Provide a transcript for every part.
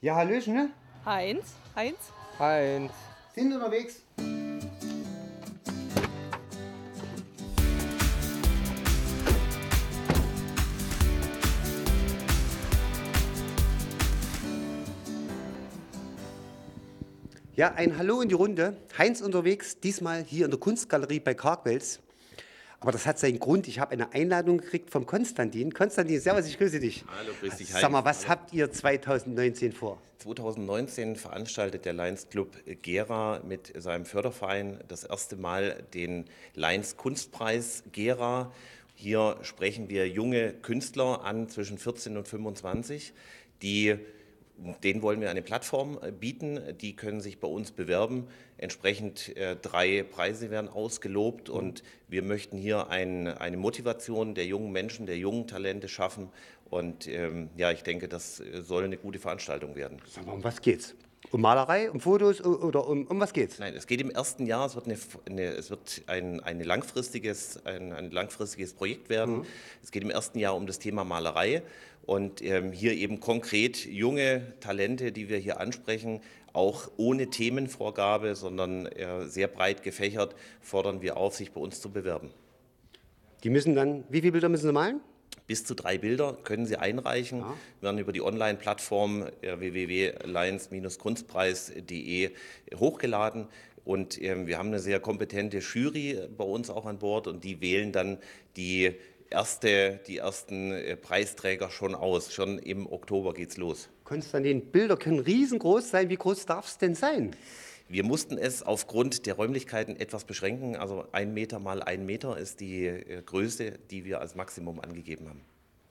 Ja, hallöchen, ne? Heinz. Sind unterwegs. Ja, ein Hallo in die Runde. Heinz unterwegs, diesmal hier in der Kunstgalerie bei Kargwells. Aber das hat seinen Grund. Ich habe eine Einladung gekriegt vom Konstantin. Konstantin, servus, ich grüße dich. Hallo, grüß dich, Heinz. Sag mal, was habt ihr 2019 vor? 2019 veranstaltet der Lions Club Gera mit seinem Förderverein das erste Mal den Lions Kunstpreis Gera. Hier sprechen wir junge Künstler an zwischen 14 und 25, denen wollen wir eine Plattform bieten, die können sich bei uns bewerben. Entsprechend 3 Preise werden ausgelobt und wir möchten hier eine Motivation der jungen Menschen, der jungen Talente schaffen. Und ich denke, das soll eine gute Veranstaltung werden. Aber um was geht's? Um Malerei, um Fotos oder um was geht's? Nein, es geht im ersten Jahr, es wird ein langfristiges Projekt werden. Mhm. Es geht im ersten Jahr um das Thema Malerei und hier eben konkret junge Talente, die wir hier ansprechen, auch ohne Themenvorgabe, sondern sehr breit gefächert, fordern wir auf, sich bei uns zu bewerben. Die müssen dann, wie viele Bilder müssen sie malen? Bis zu 3 Bilder können Sie einreichen. Ja. Wir werden über die Online-Plattform www.lions-kunstpreis.de hochgeladen. Und wir haben eine sehr kompetente Jury bei uns auch an Bord. Und die wählen dann die ersten Preisträger schon aus. Schon im Oktober geht's los. Konstantin, Bilder können riesengroß sein. Wie groß darf es denn sein? Wir mussten es aufgrund der Räumlichkeiten etwas beschränken. Also 1 Meter mal 1 Meter ist die Größe, die wir als Maximum angegeben haben.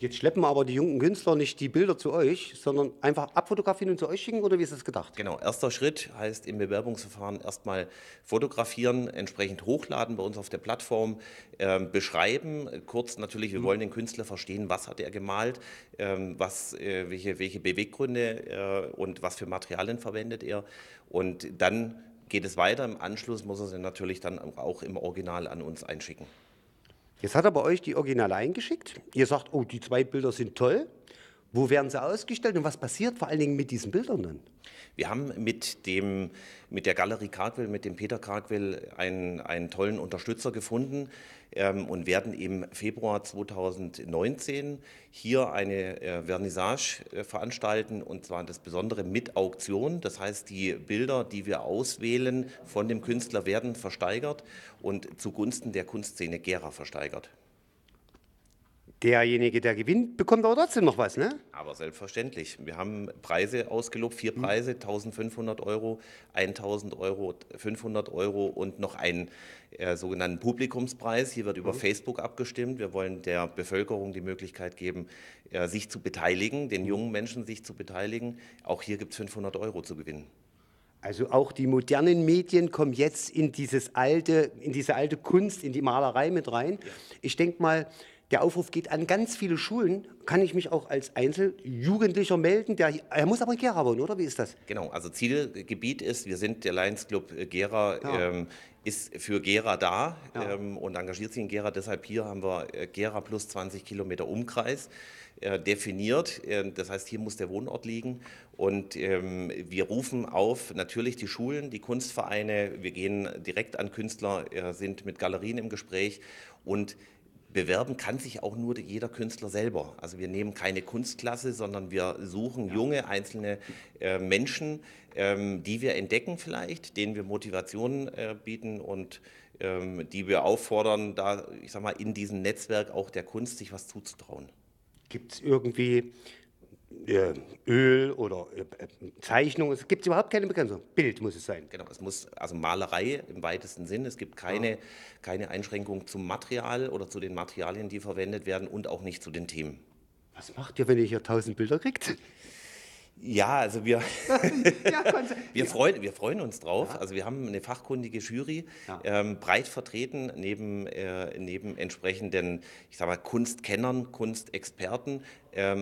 Jetzt schleppen aber die jungen Künstler nicht die Bilder zu euch, sondern einfach abfotografieren und zu euch schicken, oder wie ist das gedacht? Genau, erster Schritt heißt im Bewerbungsverfahren erstmal fotografieren, entsprechend hochladen bei uns auf der Plattform, beschreiben, kurz natürlich, wir wollen den Künstler verstehen, was hat er gemalt, welche Beweggründe und was für Materialien verwendet er, und dann geht es weiter. Im Anschluss muss er sie natürlich dann auch im Original an uns einschicken. Jetzt hat er bei euch die Originale eingeschickt. Ihr sagt, oh, die 2 Bilder sind toll. Wo werden sie ausgestellt und was passiert vor allen Dingen mit diesen Bildern dann? Wir haben mit der Galerie Kargwell, mit dem Peter Kargwell, einen tollen Unterstützer gefunden und werden im Februar 2019 hier eine Vernissage veranstalten, und zwar das Besondere mit Auktion. Das heißt, die Bilder, die wir auswählen von dem Künstler, werden versteigert und zugunsten der Kunstszene Gera versteigert. Derjenige, der gewinnt, bekommt aber trotzdem noch was, ne? Aber selbstverständlich. Wir haben Preise ausgelobt, 4 Preise, 1.500 Euro, 1.000 Euro, 500 Euro und noch einen sogenannten Publikumspreis. Hier wird über Facebook abgestimmt. Wir wollen der Bevölkerung die Möglichkeit geben, sich zu beteiligen, den jungen Menschen sich zu beteiligen. Auch hier gibt es 500 Euro zu gewinnen. Also auch die modernen Medien kommen jetzt in diese alte Kunst, in die Malerei mit rein. Ja. Ich denke mal, der Aufruf geht an ganz viele Schulen. Kann ich mich auch als Einzeljugendlicher melden? Er muss aber in Gera wohnen, oder? Wie ist das? Genau, also Zielgebiet ist, der Lions Club Gera ist für Gera da und engagiert sich in Gera. Deshalb hier haben wir Gera plus 20 Kilometer Umkreis definiert. Das heißt, hier muss der Wohnort liegen. Und wir rufen auf natürlich die Schulen, die Kunstvereine. Wir gehen direkt an Künstler, sind mit Galerien im Gespräch, und bewerben kann sich auch nur jeder Künstler selber. Also wir nehmen keine Kunstklasse, sondern wir suchen junge, einzelne Menschen, die wir entdecken vielleicht, denen wir Motivationen bieten und die wir auffordern, da, ich sag mal, in diesem Netzwerk auch der Kunst sich was zuzutrauen. Gibt es irgendwie Öl oder Zeichnung? Es gibt überhaupt keine Begrenzung. Bild muss es sein. Genau, es muss, also Malerei im weitesten Sinn. Es gibt keine Einschränkung zum Material oder zu den Materialien, die verwendet werden, und auch nicht zu den Themen. Was macht ihr, wenn ihr hier 1000 Bilder kriegt? Ja, also wir freuen uns drauf. Ja. Also wir haben eine fachkundige Jury, breit vertreten, neben entsprechenden, ich sag mal, Kunstkennern, Kunstexperten,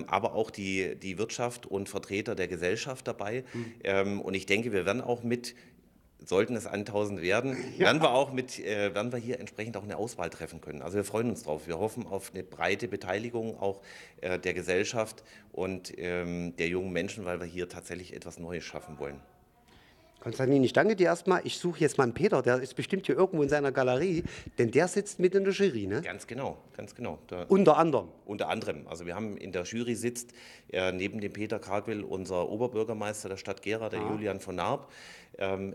aber auch die Wirtschaft und Vertreter der Gesellschaft dabei. Und ich denke, wir werden auch mit sollten es 1.000 werden, ja, werden wir hier entsprechend auch eine Auswahl treffen können. Also wir freuen uns drauf. Wir hoffen auf eine breite Beteiligung auch der Gesellschaft und der jungen Menschen, weil wir hier tatsächlich etwas Neues schaffen wollen. Konstantin, ich danke dir erstmal. Ich suche jetzt mal einen Peter, der ist bestimmt hier irgendwo in seiner Galerie, denn der sitzt mit in der Jury, ne? Ganz genau, ganz genau. Da, unter anderem? Unter anderem. Also wir haben in der Jury sitzt neben dem Peter Kargwell unser Oberbürgermeister der Stadt Gera, der Julian Vonarp.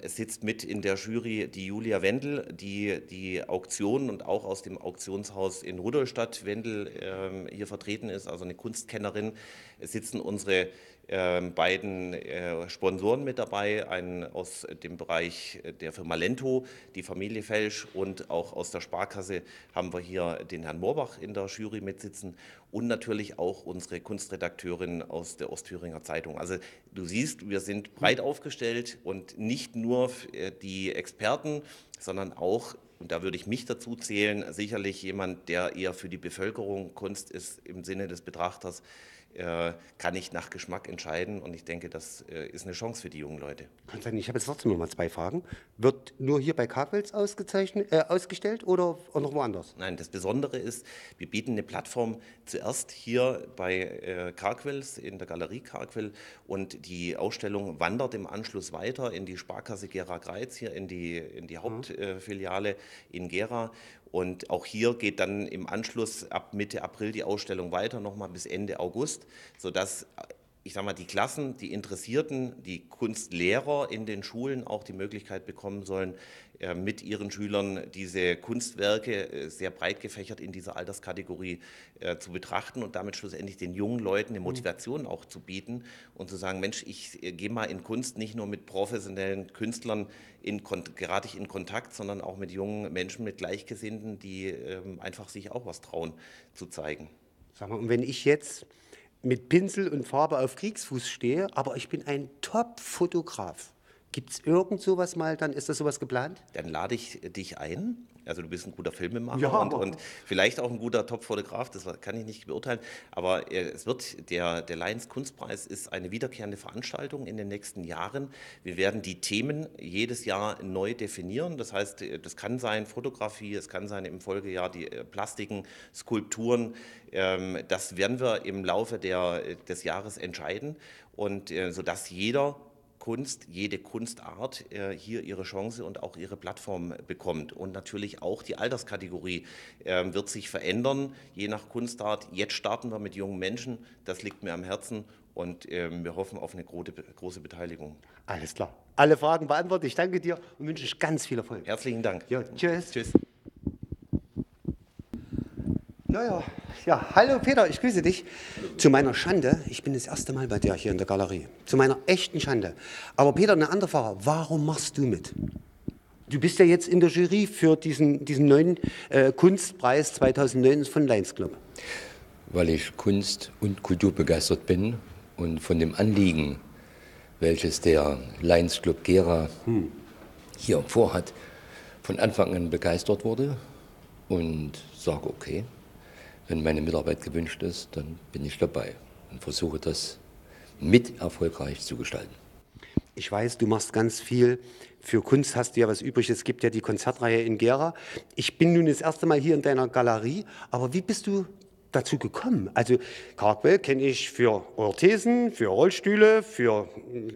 Es sitzt mit in der Jury die Julia Wendel, die die Auktion und auch aus dem Auktionshaus in Rudolstadt Wendel hier vertreten ist, also eine Kunstkennerin. Es sitzen unsere beiden Sponsoren mit dabei, einen aus dem Bereich der Firma Lento, die Familie Felsch, und auch aus der Sparkasse haben wir hier den Herrn Morbach in der Jury mitsitzen und natürlich auch unsere Kunstredakteurin aus der Ostthüringer Zeitung. Also du siehst, wir sind breit aufgestellt und nicht nur die Experten, sondern auch, und da würde ich mich dazu zählen, sicherlich jemand, der eher für die Bevölkerung, Kunst ist im Sinne des Betrachters, kann ich nach Geschmack entscheiden, und ich denke, das ist eine Chance für die jungen Leute. Konstantin, ich habe jetzt trotzdem noch mal zwei Fragen. Wird nur hier bei Kargwells ausgestellt oder auch noch woanders? Nein, das Besondere ist, wir bieten eine Plattform zuerst hier bei Kargwells, in der Galerie Kargwell, und die Ausstellung wandert im Anschluss weiter in die Sparkasse Gera-Greiz, hier in die Hauptfiliale in Gera. Und auch hier geht dann im Anschluss ab Mitte April die Ausstellung weiter, nochmal bis Ende August, sodass, ich sag mal, die Klassen, die Interessierten, die Kunstlehrer in den Schulen auch die Möglichkeit bekommen sollen, mit ihren Schülern diese Kunstwerke sehr breit gefächert in dieser Alterskategorie zu betrachten und damit schlussendlich den jungen Leuten eine Motivation auch zu bieten und zu sagen, Mensch, ich gehe mal in Kunst nicht nur mit professionellen Künstlern gerate ich in Kontakt, sondern auch mit jungen Menschen, mit Gleichgesinnten, die einfach sich auch was trauen zu zeigen. Sag mal, und wenn ich jetzt mit Pinsel und Farbe auf Kriegsfuß stehe, aber ich bin ein Top-Fotograf, gibt es irgend sowas mal, dann ist das sowas geplant? Dann lade ich dich ein. Also du bist ein guter Filmemacher, ja, und vielleicht auch ein guter Top-Fotograf, das kann ich nicht beurteilen. Aber es wird, der Lions Kunstpreis ist eine wiederkehrende Veranstaltung in den nächsten Jahren. Wir werden die Themen jedes Jahr neu definieren. Das heißt, das kann sein Fotografie, es kann sein im Folgejahr die Plastiken, Skulpturen. Das werden wir im Laufe des Jahres entscheiden. Und sodass jeder Kunst, jede Kunstart hier ihre Chance und auch ihre Plattform bekommt. Und natürlich auch die Alterskategorie wird sich verändern, je nach Kunstart. Jetzt starten wir mit jungen Menschen, das liegt mir am Herzen, und wir hoffen auf eine große Beteiligung. Alles klar. Alle Fragen beantwortet. Ich danke dir und wünsche euch ganz viel Erfolg. Herzlichen Dank. Ja, tschüss. Tschüss. Ja, hallo Peter, ich grüße dich. Zu meiner Schande, ich bin das erste Mal bei dir hier in der Galerie. Zu meiner echten Schande. Aber Peter, eine andere Frage, warum machst du mit? Du bist ja jetzt in der Jury für diesen neuen Kunstpreis 2009 von Lions Club. Weil ich Kunst- und Kulturbegeistert bin und von dem Anliegen, welches der Lions Club Gera hier vorhat, von Anfang an begeistert wurde und sage, okay, wenn meine Mitarbeit gewünscht ist, dann bin ich dabei und versuche das mit erfolgreich zu gestalten. Ich weiß, du machst ganz viel. Für Kunst hast du ja was übrig. Es gibt ja die Konzertreihe in Gera. Ich bin nun das erste Mal hier in deiner Galerie. Aber wie bist du dazu gekommen? Also Kargwell kenne ich für Orthesen, für Rollstühle, für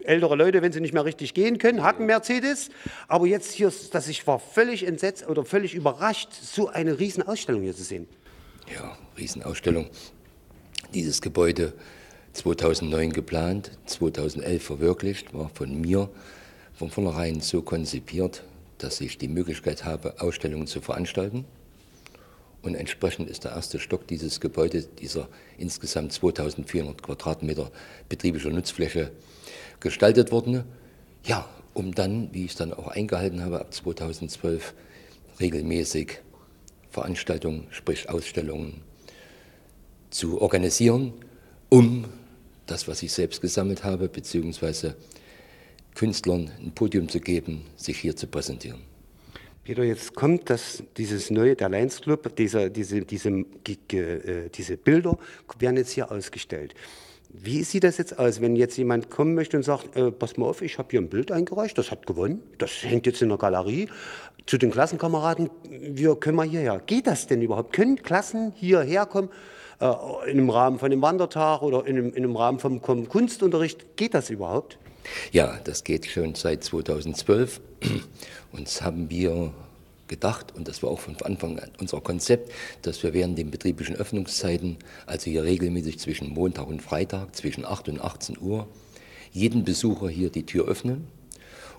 ältere Leute, wenn sie nicht mehr richtig gehen können, Hacken-Mercedes. Aber jetzt hier, ich war völlig entsetzt oder völlig überrascht, so eine Riesenausstellung hier zu sehen. Ja, Riesenausstellung. Dieses Gebäude 2009 geplant, 2011 verwirklicht, war von mir von vornherein so konzipiert, dass ich die Möglichkeit habe, Ausstellungen zu veranstalten. Und entsprechend ist der erste Stock dieses Gebäudes, dieser insgesamt 2400 Quadratmeter betrieblicher Nutzfläche, gestaltet worden. Ja, um dann, wie ich es dann auch eingehalten habe, ab 2012 regelmäßig Veranstaltungen, sprich Ausstellungen, zu organisieren, um das, was ich selbst gesammelt habe, beziehungsweise Künstlern ein Podium zu geben, sich hier zu präsentieren. Peter, jetzt kommt dieses neue, der Lions Club, diese Bilder werden jetzt hier ausgestellt. Wie sieht das jetzt aus, wenn jetzt jemand kommen möchte und sagt, pass mal auf, ich habe hier ein Bild eingereicht, das hat gewonnen, das hängt jetzt in der Galerie, zu den Klassenkameraden, wir können mal hierher. Geht das denn überhaupt? Können Klassen hierher kommen, im Rahmen von einem Wandertag oder in einem Rahmen vom Kunstunterricht? Geht das überhaupt? Ja, das geht schon seit 2012. Uns haben wir gedacht, und das war auch von Anfang an unser Konzept, dass wir während den betrieblichen Öffnungszeiten, also hier regelmäßig zwischen Montag und Freitag, zwischen 8 und 18 Uhr, jeden Besucher hier die Tür öffnen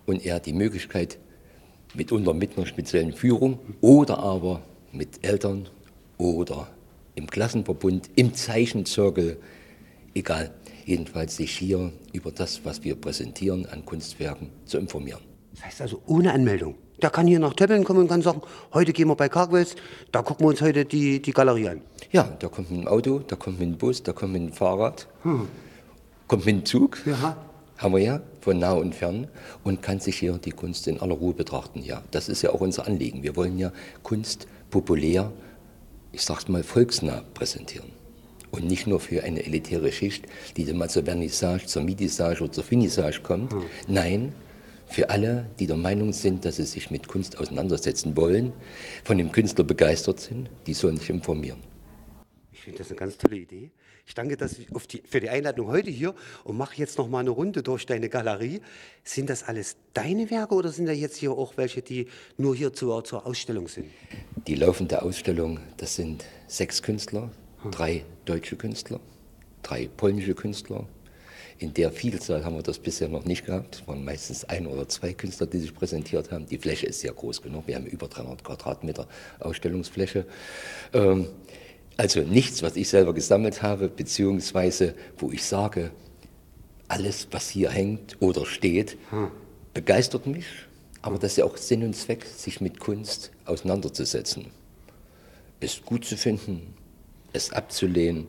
und er die Möglichkeit mitunter mit einer speziellen Führung oder aber mit Eltern oder im Klassenverbund, im Zeichenzirkel, egal, jedenfalls sich hier über das, was wir präsentieren an Kunstwerken, zu informieren. Das heißt also ohne Anmeldung? Der kann hier nach Töppeln kommen und kann sagen, heute gehen wir bei Kargwells, da gucken wir uns heute die Galerie an. Ja, der kommt mit dem Auto, der kommt mit dem Bus, der kommt mit dem Fahrrad, kommt mit dem Zug, ja. Haben wir ja, von nah und fern, und kann sich hier die Kunst in aller Ruhe betrachten. Ja, das ist ja auch unser Anliegen. Wir wollen ja Kunst populär, ich sag's mal volksnah präsentieren. Und nicht nur für eine elitäre Schicht, die dann mal zur Vernissage, zur Midissage oder zur Finissage kommt. Nein, für alle, die der Meinung sind, dass sie sich mit Kunst auseinandersetzen wollen, von dem Künstler begeistert sind, die sollen sich informieren. Ich finde das eine ganz tolle Idee. Ich danke für die Einladung heute hier und mache jetzt noch mal eine Runde durch deine Galerie. Sind das alles deine Werke oder sind da jetzt hier auch welche, die nur hier zur Ausstellung sind? Die laufende Ausstellung, das sind 6 Künstler, 3 deutsche Künstler, 3 polnische Künstler. In der Vielzahl haben wir das bisher noch nicht gehabt. Es waren meistens 1 oder 2 Künstler, die sich präsentiert haben. Die Fläche ist sehr groß genug. Wir haben über 300 Quadratmeter Ausstellungsfläche. Also nichts, was ich selber gesammelt habe, beziehungsweise wo ich sage, alles, was hier hängt oder steht, begeistert mich. Aber das ist ja auch Sinn und Zweck, sich mit Kunst auseinanderzusetzen. Es gut zu finden, es abzulehnen,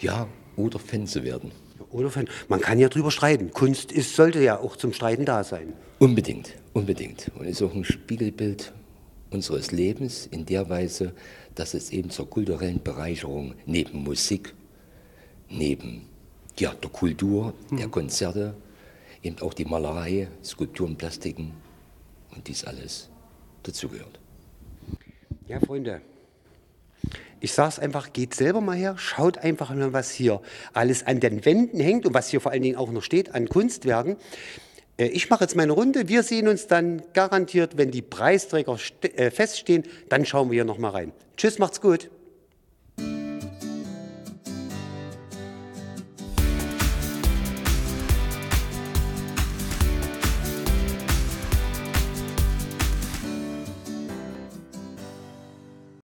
ja, oder Fan zu werden. Oder man kann ja drüber streiten. Kunst sollte ja auch zum Streiten da sein. Unbedingt, unbedingt. Und ist auch ein Spiegelbild unseres Lebens in der Weise, dass es eben zur kulturellen Bereicherung neben Musik, neben der Kultur, der Konzerte, eben auch die Malerei, Skulpturen, Plastiken und dies alles dazugehört. Ja, Freunde. Ich sage es einfach, geht selber mal her, schaut einfach mal, was hier alles an den Wänden hängt und was hier vor allen Dingen auch noch steht an Kunstwerken. Ich mache jetzt meine Runde, wir sehen uns dann garantiert, wenn die Preisträger feststehen, dann schauen wir hier nochmal rein. Tschüss, macht's gut.